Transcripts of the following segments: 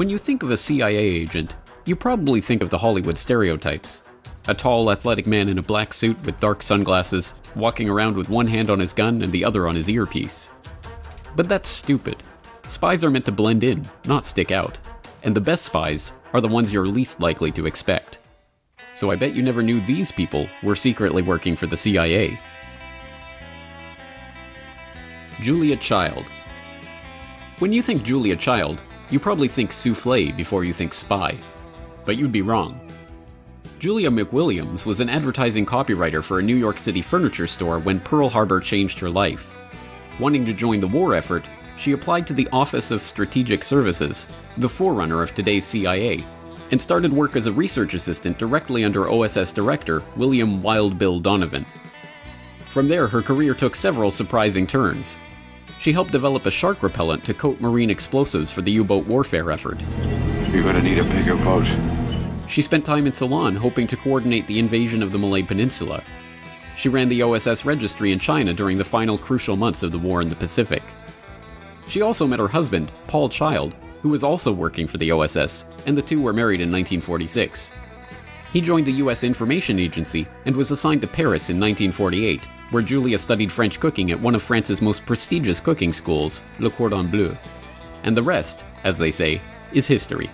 When you think of a CIA agent, you probably think of the Hollywood stereotypes. A tall, athletic man in a black suit with dark sunglasses, walking around with one hand on his gun and the other on his earpiece. But that's stupid. Spies are meant to blend in, not stick out. And the best spies are the ones you're least likely to expect. So I bet you never knew these people were secretly working for the CIA. Julia Child. When you think Julia Child, you probably think soufflé before you think spy. But you'd be wrong. Julia McWilliams was an advertising copywriter for a New York City furniture store when Pearl Harbor changed her life. Wanting to join the war effort, she applied to the Office of Strategic Services, the forerunner of today's CIA, and started work as a research assistant directly under OSS director William Wild Bill Donovan. From there, her career took several surprising turns. She helped develop a shark repellent to coat marine explosives for the U-boat warfare effort. You're gonna need a bigger boat. She spent time in Ceylon hoping to coordinate the invasion of the Malay Peninsula. She ran the OSS registry in China during the final crucial months of the war in the Pacific. She also met her husband, Paul Child, who was also working for the OSS, and the two were married in 1946. He joined the US Information Agency and was assigned to Paris in 1948, where Julia studied French cooking at one of France's most prestigious cooking schools, Le Cordon Bleu. And the rest, as they say, is history.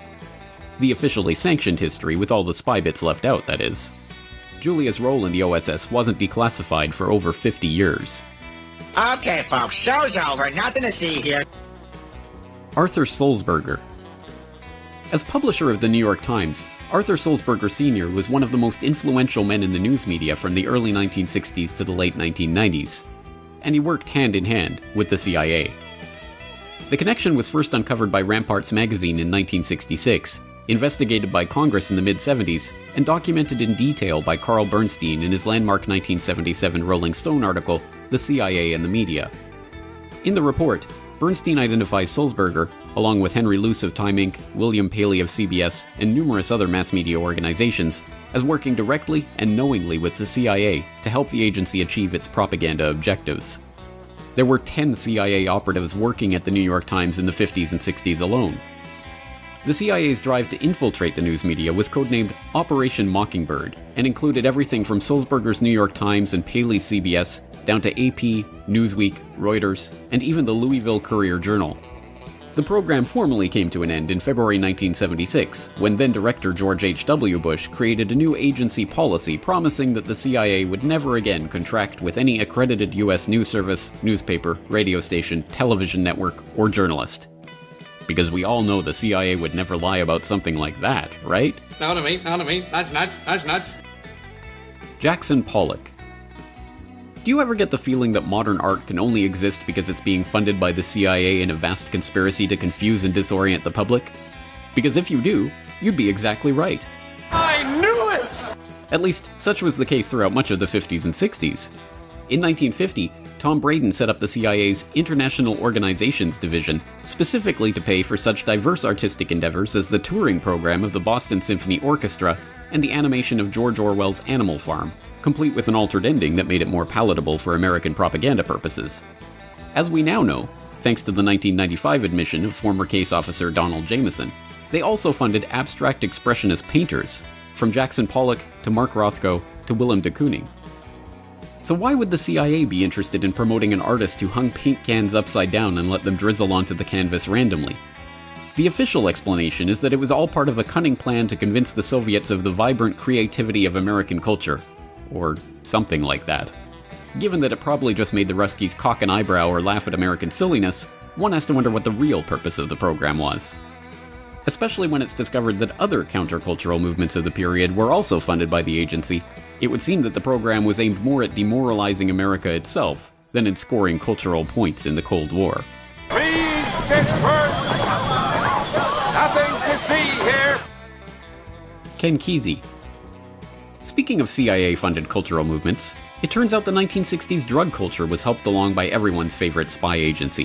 The officially sanctioned history, with all the spy bits left out, that is. Julia's role in the OSS wasn't declassified for over 50 years. Okay, folks, show's over. Nothing to see here. Arthur Sulzberger. As publisher of the New York Times, Arthur Sulzberger Sr. was one of the most influential men in the news media from the early 1960s to the late 1990s, and he worked hand in hand with the CIA. The connection was first uncovered by Ramparts magazine in 1966, investigated by Congress in the mid-70s, and documented in detail by Carl Bernstein in his landmark 1977 Rolling Stone article, The CIA and the Media. In the report, Bernstein identifies Sulzberger, along with Henry Luce of Time Inc., William Paley of CBS, and numerous other mass media organizations, as working directly and knowingly with the CIA to help the agency achieve its propaganda objectives. There were 10 CIA operatives working at the New York Times in the 50s and 60s alone. The CIA's drive to infiltrate the news media was codenamed Operation Mockingbird, and included everything from Sulzberger's New York Times and Paley's CBS down to AP, Newsweek, Reuters, and even the Louisville Courier Journal. The program formally came to an end in February 1976, when then-director George H.W. Bush created a new agency policy promising that the CIA would never again contract with any accredited U.S. news service, newspaper, radio station, television network, or journalist. Because we all know the CIA would never lie about something like that, right? Not to me, that's nuts. Jackson Pollock. Do you ever get the feeling that modern art can only exist because it's being funded by the CIA in a vast conspiracy to confuse and disorient the public? Because if you do, you'd be exactly right. I knew it! At least, such was the case throughout much of the 50s and 60s. In 1950, Tom Braden set up the CIA's International Organizations Division specifically to pay for such diverse artistic endeavors as the touring program of the Boston Symphony Orchestra and the animation of George Orwell's Animal Farm, complete with an altered ending that made it more palatable for American propaganda purposes. As we now know, thanks to the 1995 admission of former case officer Donald Jameson, they also funded abstract expressionist painters, from Jackson Pollock to Mark Rothko to Willem de Kooning. So why would the CIA be interested in promoting an artist who hung paint cans upside down and let them drizzle onto the canvas randomly? The official explanation is that it was all part of a cunning plan to convince the Soviets of the vibrant creativity of American culture, or something like that. Given that it probably just made the Ruskies cock an eyebrow or laugh at American silliness, one has to wonder what the real purpose of the program was. Especially when it's discovered that other countercultural movements of the period were also funded by the agency, it would seem that the program was aimed more at demoralizing America itself than at scoring cultural points in the Cold War. Please disperse! Nothing to see here! Ken Kesey. Speaking of CIA-funded cultural movements, it turns out the 1960s drug culture was helped along by everyone's favorite spy agency.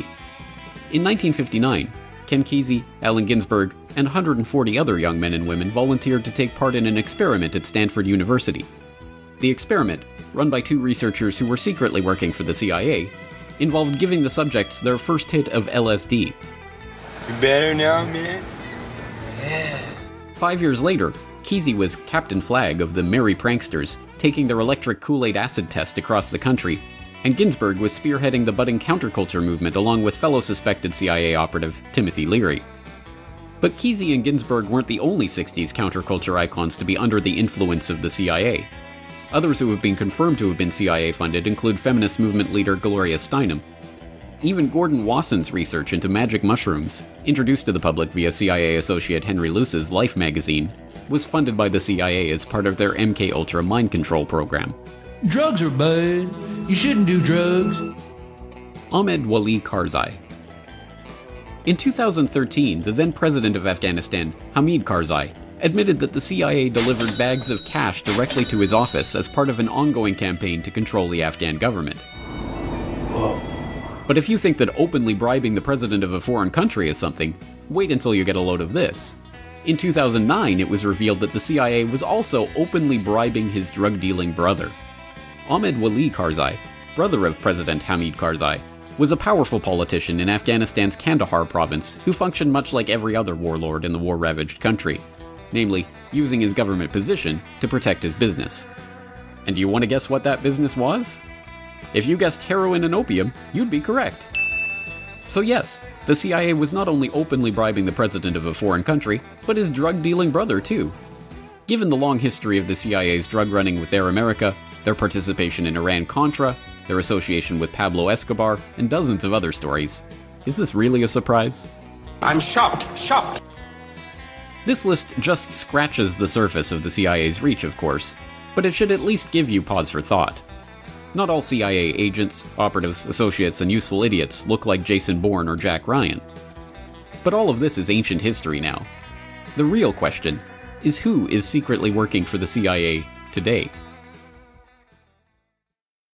In 1959, Ken Kesey, Allen Ginsberg, and 140 other young men and women volunteered to take part in an experiment at Stanford University. The experiment, run by two researchers who were secretly working for the CIA, involved giving the subjects their first hit of LSD. You better now, man? Yeah. 5 years later, Kesey was Captain Flag of the Merry Pranksters, taking their electric Kool-Aid acid test across the country, and Ginsberg was spearheading the budding counterculture movement along with fellow suspected CIA operative Timothy Leary. But Kesey and Ginsberg weren't the only 60s counterculture icons to be under the influence of the CIA. Others who have been confirmed to have been CIA-funded include feminist movement leader Gloria Steinem. Even Gordon Wasson's research into magic mushrooms, introduced to the public via CIA associate Henry Luce's Life magazine, was funded by the CIA as part of their MKUltra mind control program. Drugs are bad. You shouldn't do drugs. Ahmed Wali Karzai. In 2013, the then president of Afghanistan, Hamid Karzai, admitted that the CIA delivered bags of cash directly to his office as part of an ongoing campaign to control the Afghan government. Whoa. But if you think that openly bribing the president of a foreign country is something, wait until you get a load of this. In 2009, it was revealed that the CIA was also openly bribing his drug-dealing brother. Ahmed Wali Karzai, brother of President Hamid Karzai, was a powerful politician in Afghanistan's Kandahar province who functioned much like every other warlord in the war-ravaged country, namely, using his government position to protect his business. And do you want to guess what that business was? If you guessed heroin and opium, you'd be correct. So yes, the CIA was not only openly bribing the president of a foreign country, but his drug-dealing brother too. Given the long history of the CIA's drug running with Air America, their participation in Iran-Contra, their association with Pablo Escobar, and dozens of other stories, is this really a surprise? I'm shocked, shocked. This list just scratches the surface of the CIA's reach, of course, but it should at least give you pause for thought. Not all CIA agents, operatives, associates, and useful idiots look like Jason Bourne or Jack Ryan. But all of this is ancient history now. The real question is, who is secretly working for the CIA today?